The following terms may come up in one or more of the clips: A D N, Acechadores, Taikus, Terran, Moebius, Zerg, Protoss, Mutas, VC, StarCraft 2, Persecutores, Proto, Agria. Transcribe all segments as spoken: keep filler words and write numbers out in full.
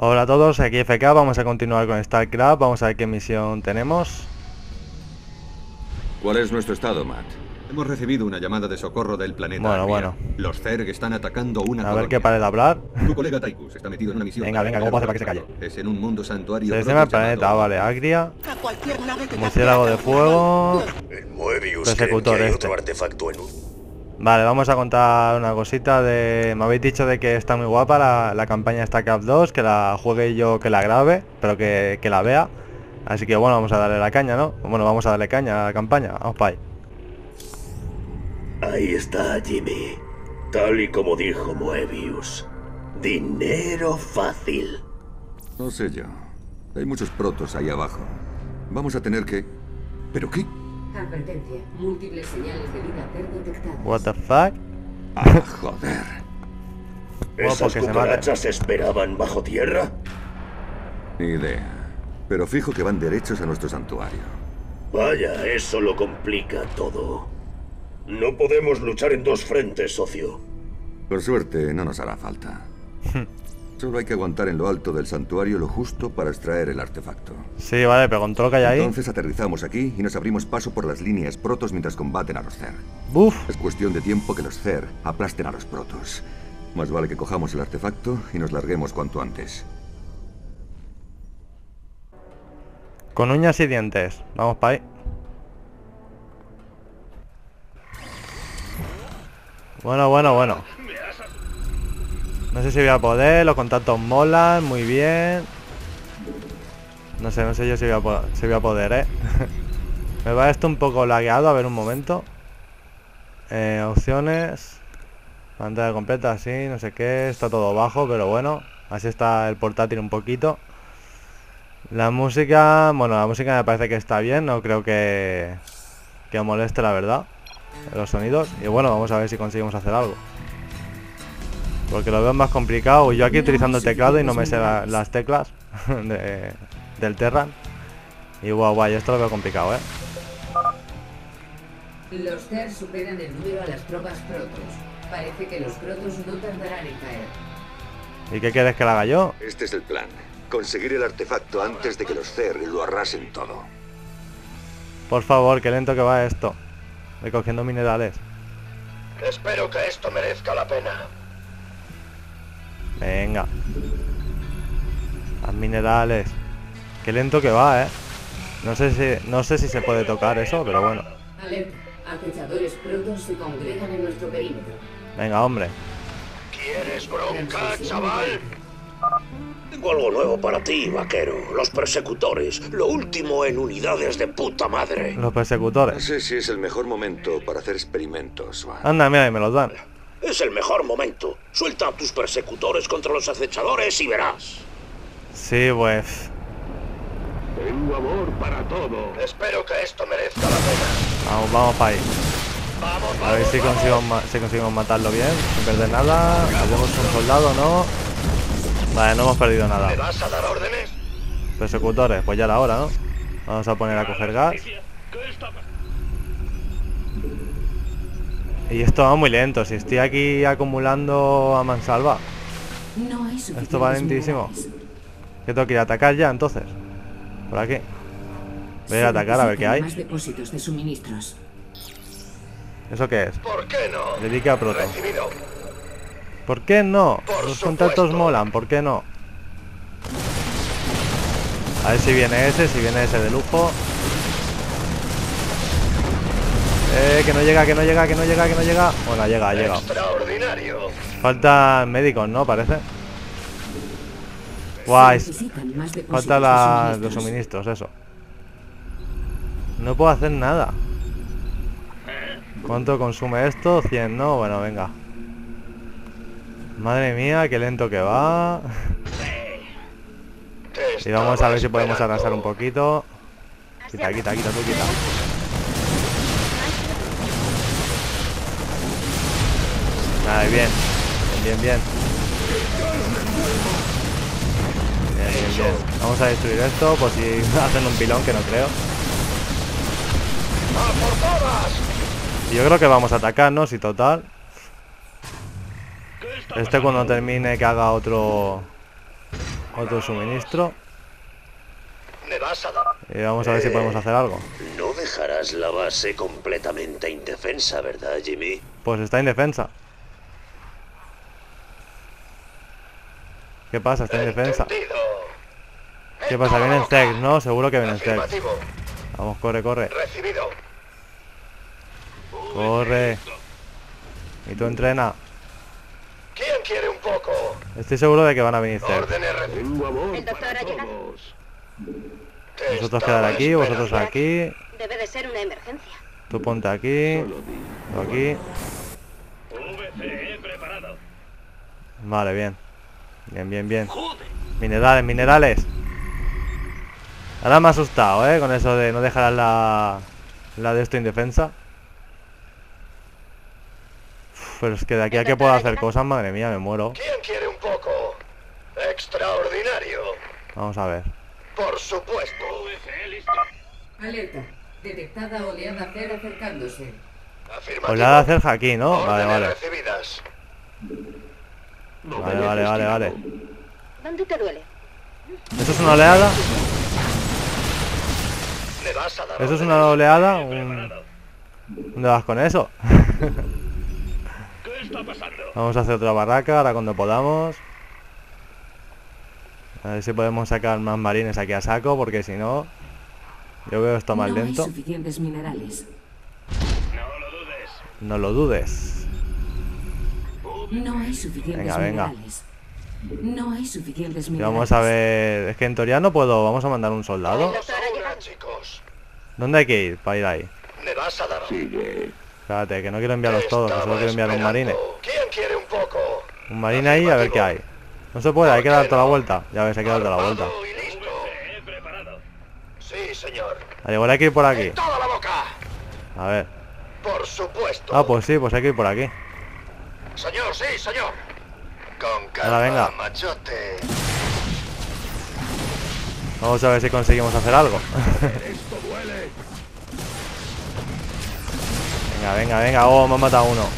Hola a todos, aquí F K, vamos a continuar con StarCraft, vamos a ver qué misión tenemos. ¿Cuál es nuestro estado, Matt? Hemos recibido una llamada de socorro del planeta. Bueno, Armia. bueno. Los Zerg están atacando una colonia. A ver qué para de hablar. Tu colega Taikus está metido en una misión. Venga, venga, ¿cómo pasa para que se calle? Es en un mundo santuario. Se llama el planeta, vale, Agria. Murciélago de fuego. El Moebius. Persecutor este. Otro artefacto en un... Vale, vamos a contar una cosita de... Me habéis dicho de que está muy guapa la, la campaña StarCraft dos, que la juegue yo, que la grabe, pero que, que la vea. Así que bueno, vamos a darle la caña, ¿no? Bueno, vamos a darle caña a la campaña. Vamos para ahí. Ahí está Jimmy, tal y como dijo Moebius. Dinero fácil. No sé yo. Hay muchos protos ahí abajo. Vamos a tener que... ¿Pero qué? Advertencia. Múltiples señales de vida detectadas. What the fuck? Ah, joder. ¿Esas cucarachas se esperaban bajo tierra? Ni idea. Pero fijo que van derechos a nuestro santuario. Vaya, eso lo complica todo. No podemos luchar en dos frentes, socio. Por suerte, no nos hará falta. Solo hay que aguantar en lo alto del santuario lo justo para extraer el artefacto. Sí, vale, pero con todo lo que hay ahí... Entonces aterrizamos aquí y nos abrimos paso por las líneas Protos mientras combaten a los Zerg. Uf. Es cuestión de tiempo que los Zerg aplasten a los Protos. Más vale que cojamos el artefacto y nos larguemos cuanto antes. Con uñas y dientes. Vamos para ahí. Bueno, bueno, bueno. No sé si voy a poder, los contactos molan, muy bien. No sé, no sé yo si voy a poder, si voy a poder, eh. Me va esto un poco lagueado, a ver un momento. Eh, opciones. Pantalla completa, así, no sé qué, está todo bajo, pero bueno. Así está el portátil un poquito. La música, bueno, la música me parece que está bien, no creo que, que moleste, la verdad. Los sonidos. Y bueno, vamos a ver si conseguimos hacer algo, porque lo veo más complicado. Yo aquí utilizando el teclado y no me sé la, las teclas de, del Terran. Y guau, guau, esto lo veo complicado, eh. Los Zerg superan el número a las tropas Protoss. Parece que los Protoss no tardarán en caer. ¿Y qué quieres que la haga yo? Este es el plan. Conseguir el artefacto antes de que los Zerg lo arrasen todo. Por favor, qué lento que va esto. Recogiendo minerales. Espero que esto merezca la pena. Venga. Haz minerales. Qué lento que va, eh. No sé si, no sé si se puede tocar eso, pero bueno. Alerta. Acechadores Protos se congregan en nuestro perímetro. Venga, hombre. ¿Quieres bronca, chaval? Tengo algo nuevo para ti, vaquero. Los persecutores. Lo último en unidades de puta madre. Los persecutores. No sé si es el mejor momento para hacer experimentos, Juan. Anda, mira, y me los dan. Es el mejor momento. Suelta a tus persecutores contra los acechadores y verás. Sí, pues. Tengo amor para todo. Espero que esto merezca la pena. Vamos, vamos para ahí. Vamos, vamos, a ver si conseguimos, ma si conseguimos matarlo bien, sin perder nada. Hacemos un soldado, ¿no? Vale, no hemos perdido nada. ¿Me vas a dar órdenes? Persecutores, pues ya era hora, ¿no? Vamos a poner a coger gas. Y esto va muy lento, si estoy aquí acumulando a mansalva. Esto va lentísimo. ¿Qué tengo que ir a atacar ya, entonces? Por aquí. Voy a ir a atacar a ver qué hay. ¿Eso qué es? ¿Por qué no? Dedique a Proto. ¿Por qué no? Los contactos molan, ¿por qué no? A ver si viene ese, si viene ese de lujo. Eh, que no llega, que no llega, que no llega, que no llega. Bueno, llega, llega. Faltan médicos, ¿no? Parece. Guay. Faltan la, los suministros, eso. No puedo hacer nada. ¿Cuánto consume esto? cien, ¿no? Bueno, venga. Madre mía, qué lento que va. Y vamos a ver si podemos arrasar un poquito. Quita, quita, quita, tú quita. Vale, bien. Bien, bien, bien. Bien, bien, bien. Vamos a destruir esto por si hacen un pilón, que no creo. Yo creo que vamos a atacarnos y total. Este cuando termine que haga otro Otro suministro. ¿Me vas a dar? Eh, vamos a ver eh, si podemos hacer algo. No dejarás la base completamente indefensa, ¿verdad, Jimmy? Pues está indefensa. ¿Qué pasa? Está indefensa. ¿Qué pasa? Vienen Zerg, ¿no? Seguro que vienen Zerg. Vamos, corre, corre. Recibido. Corre. Y tú entrena. ¿Quién quiere un poco? Estoy seguro de que van a venir Zerg. El doctor ha llegado. Vosotros quedar aquí, vosotros aquí. Debe de ser una emergencia. Tú ponte aquí. Tú aquí. V C preparado. Vale, bien. Bien, bien, bien. Minerales, minerales. Ahora me ha asustado, eh, con eso de no dejar la, la de esto indefensa. Pero es que de aquí a que pueda hacer cosas, madre mía, me muero. ¿Quién quiere un poco? Extraordinario. Vamos a ver. Por supuesto. Alerta. Detectada oleada Zerg acercándose. Afirmativo. Oleada Zerg aquí, ¿no? Vale, vale. Recibidas. Vale, vale, vale, vale. ¿Dónde te duele? ¿Eso es una oleada? ¿Eso es una oleada? Un... ¿Dónde vas con eso? Vamos a hacer otra barraca ahora cuando podamos. A ver si podemos sacar más marines aquí a saco, porque si no, yo veo esto más lento. No hay suficientes minerales. No lo dudes. No lo dudes. No hay suficientes venga, venga. minerales. No hay suficientes minerales. Vamos a ver. Es que en teoría no puedo. Vamos a mandar un soldado. ¿Dónde hay que ir para ir ahí? Me vas a dar. Espérate, que no quiero enviarlos todos. Que solo quiero enviar un marine. ¿Quién quiere un poco? Un marine ahí a ver qué hay. No se puede, hay que dar toda la vuelta. Ya ves, hay que dar toda la vuelta. Sí, señor. Al igual hay que ir por aquí. A ver. Por supuesto. Ah, pues sí, pues hay que ir por aquí. Señor, sí, señor. Con calma, ahora venga. Machote. Vamos a ver si conseguimos hacer algo. Venga, venga, venga. Oh, me han matado uno.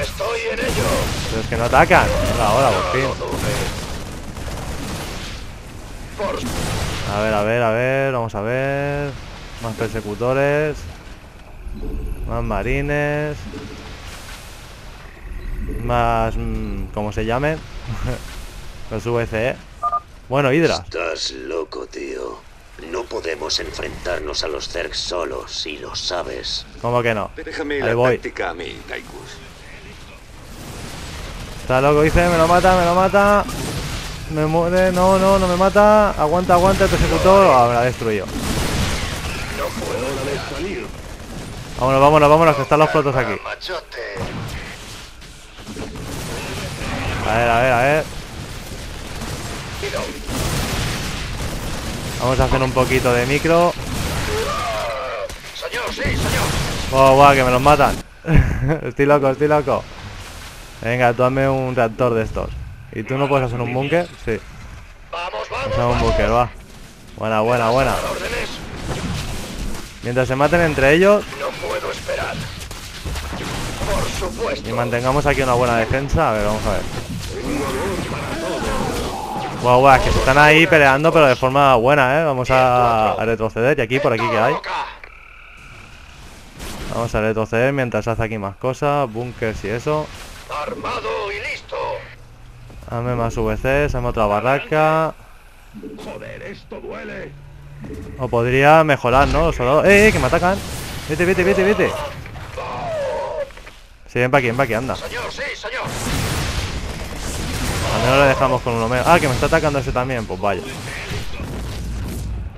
Estoy en ello. Pero es que no atacan. Hola, hola, por fin. A ver, a ver, a ver. Vamos a ver. Más persecutores. Más marines. Más... Mmm, ¿cómo se llamen? Los V C. Bueno, Hydra. Estás loco, tío. No podemos enfrentarnos a los Zerg solos, si lo sabes. ¿Cómo que no? Déjame la táctica a mí, Taikus. Está loco, dice. Me lo mata, me lo mata. Me muere. No, no, no me mata. Aguanta, aguanta el persecutor. Ah, me la destruyó. No puedo salir. Vámonos, vámonos, vámonos, que están los protos aquí. A ver, a ver, a ver. Vamos a hacer un poquito de micro. Señor, sí, señor. Oh, guau, que me los matan. Estoy loco, estoy loco. Venga, tú hazme un reactor de estos. ¿Y tú no puedes hacer un búnker? Sí. Vamos, vamos. Hacemos un búnker, va. Buena, buena, buena. Mientras se maten entre ellos. No puedo esperar. Por supuesto. Y mantengamos aquí una buena defensa. A ver, vamos a ver. Guau, guau, que se están ahí peleando, pero de forma buena, ¿eh? Vamos a, a retroceder. Y aquí, por aquí, ¿qué hay? Vamos a retroceder mientras hace aquí más cosas. Bunkers y eso. Armado y listo. Hazme más V Cs, hazme otra barraca. Joder, esto duele. O podría mejorar, ¿no? Los soldados. ¡Eh, eh, que me atacan! Vete, vete, vete, vete. Sí, ven para aquí, ven para aquí, anda. Señor, sí, señor. Al menos le dejamos con uno menos. Ah, que me está atacando ese también. Pues vaya.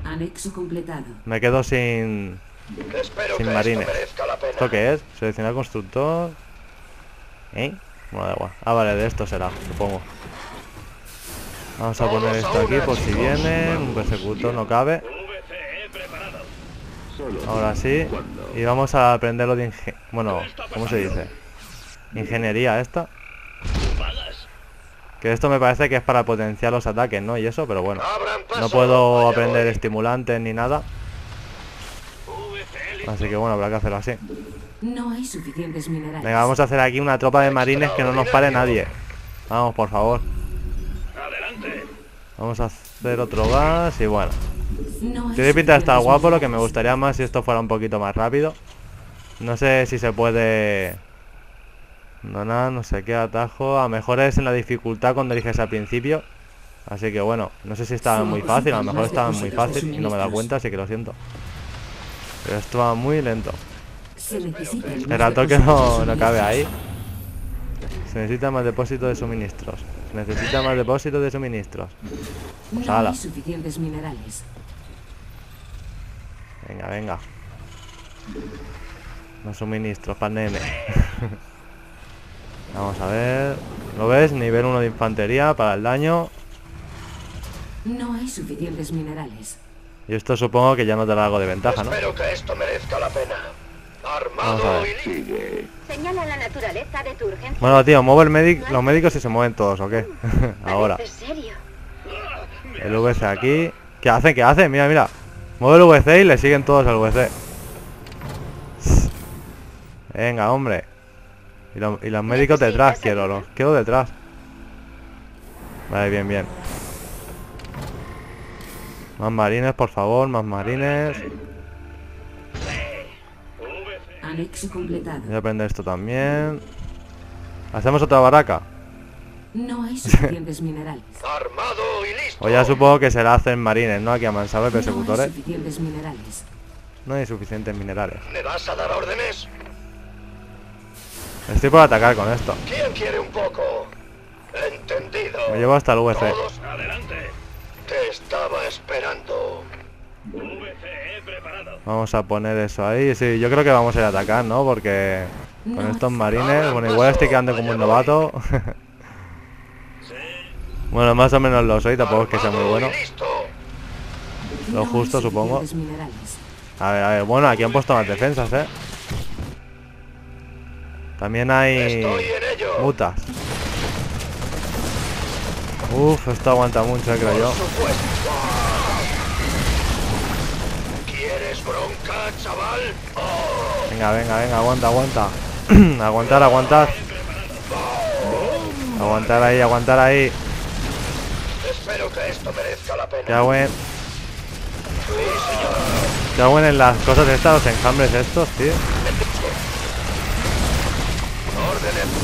Anexo completado. Me quedo sin... Espero sin marines. Que esto, ¿esto qué es? Seleccionar constructor. ¿Eh? Bueno, da igual. Ah, vale, de esto será, supongo. Vamos a poner esto aquí por si viene. Un persecutor no cabe. Ahora sí. Y vamos a aprenderlo de ingen... Bueno, ¿cómo se dice? Ingeniería esta. Que esto me parece que es para potenciar los ataques, ¿no? Y eso, pero bueno. No puedo aprender estimulantes ni nada. Así que bueno, habrá que hacerlo así. No hay suficientes minerales. Venga, vamos a hacer aquí una tropa de marines que no nos pare nadie. Vamos, por favor. Vamos a hacer otro gas y bueno. Tiene pinta de estar guapo, lo que me gustaría más si esto fuera un poquito más rápido. No sé si se puede... No, nada, no sé qué atajo. A mejor es en la dificultad cuando eliges al principio. Así que bueno, no sé si estaba muy fácil, a lo mejor estaba muy fácil y no me he dado cuenta, así que lo siento. Pero esto va muy lento. El ataque no, no cabe ahí. Se necesita más depósito de suministros. Se necesita más depósito de suministros. Pues ala. Venga, venga. Más suministros para nene. Vamos a ver. ¿Lo ves? Nivel uno de infantería para el daño. No hay suficientes minerales. Y esto supongo que ya no te lo hago de ventaja, ¿no? Espero que esto merezca la pena. Armado y libre. Señala la naturaleza de tu urgencia. Bueno, tío, muevo el médico. Los médicos si se mueven todos, ¿o qué? Ahora. El V C aquí. ¿Qué hace? ¿Qué hace? Mira, mira. Mueve el V C y le siguen todos al V C. Venga, hombre. Y, lo, y los médicos detrás, quiero, los quiero detrás. Vale, bien, bien. Más marines, por favor, más marines. Voy a aprender esto también. Hacemos otra baraca. No hay suficientes minerales. Armado y listo. O ya supongo que se la hacen marines, ¿no? Aquí a mansalva, persecutores. No hay suficientes minerales. No hay suficientes minerales. ¿Me vas a dar órdenes? Estoy por atacar con esto. ¿Quién quiere un poco? Entendido. Me llevo hasta el U F. Todos adelante. Te estaba esperando. V C E preparado. Vamos a poner eso ahí. Sí, yo creo que vamos a ir a atacar, ¿no? Porque con estos marines... Bueno, igual estoy quedando como un novato. Bueno, más o menos lo soy. Tampoco es que sea muy bueno. Lo justo, supongo. A ver, a ver. Bueno, aquí han puesto más defensas, ¿eh? También hay... Mutas. Uf, esto aguanta mucho, creo yo. Venga, venga, venga, aguanta, aguanta. Aguantar, aguantar. Aguantar ahí, aguantar ahí. Espero que esto merezca la pena. Ya buen. Ya buen en las cosas estas, los enjambres estos, tío.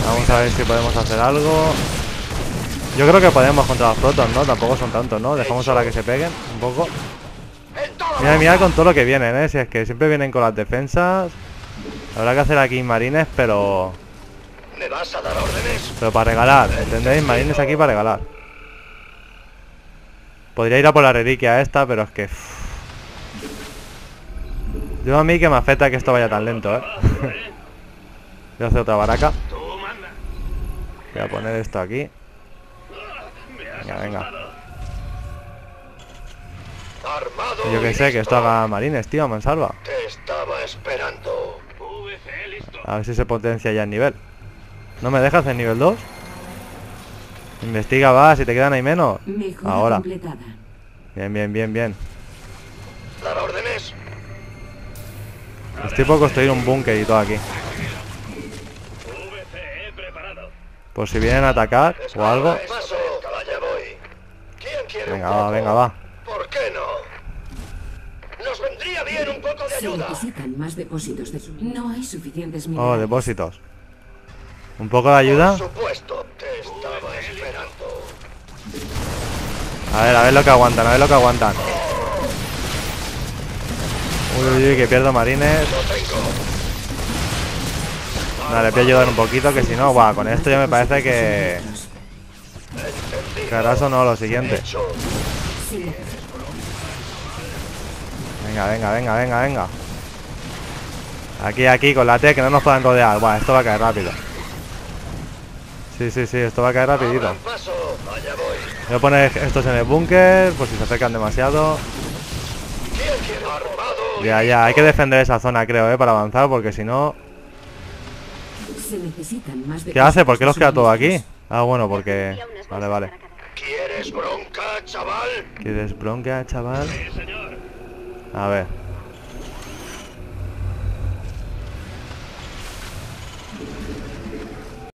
Vamos a ver si podemos hacer algo. Yo creo que podemos contra los protos, ¿no? Tampoco son tantos, ¿no? Dejamos ahora que se peguen un poco. Mira, mira con todo lo que vienen, ¿eh? Si es que siempre vienen con las defensas. Habrá que hacer aquí marines, pero... ¿Me vas a dar órdenes? Pero para regalar, ¿entendéis? Marines aquí para regalar. Podría ir a por la reliquia esta, pero es que... Yo a mí que me afecta que esto vaya tan lento, ¿eh? Voy a hacer otra baraca. Voy a poner esto aquí. Venga, venga. Yo que sé, que esto haga marines, tío, mansalva. A ver si se potencia ya el nivel. ¿No me dejas en nivel dos? Investiga, va, si te quedan ahí menos. Ahora. Bien, bien, bien, bien. Estoy por construir un búnker y todo aquí. Por si vienen a atacar o algo. Venga, va, venga, va. ¿Por qué no? Nos vendría bien un poco de ayuda. Se necesitan más depósitos de suministros. No hay suficientes minerales. Oh, depósitos. ¿Un poco de ayuda? Por supuesto, te estaba esperando. A ver, a ver lo que aguantan, a ver lo que aguantan. Uy, uy, que pierdo marines. Vale, voy a ayudar un poquito, que si no, va, con esto ya me parece que... Carazo no, lo siguiente. Venga, venga, venga, venga, venga. Aquí, aquí, con la T, que no nos puedan rodear. Buah, esto va a caer rápido. Sí, sí, sí, esto va a caer rapidito. Voy a poner estos en el búnker, por si se acercan demasiado. Ya, ya, hay que defender esa zona, creo, eh, para avanzar, porque si no... ¿Qué hace? ¿Por qué los queda todo aquí? Ah, bueno, porque... Vale, vale. ¿Quieres bronca, chaval? ¿Quieres bronca, chaval? A ver.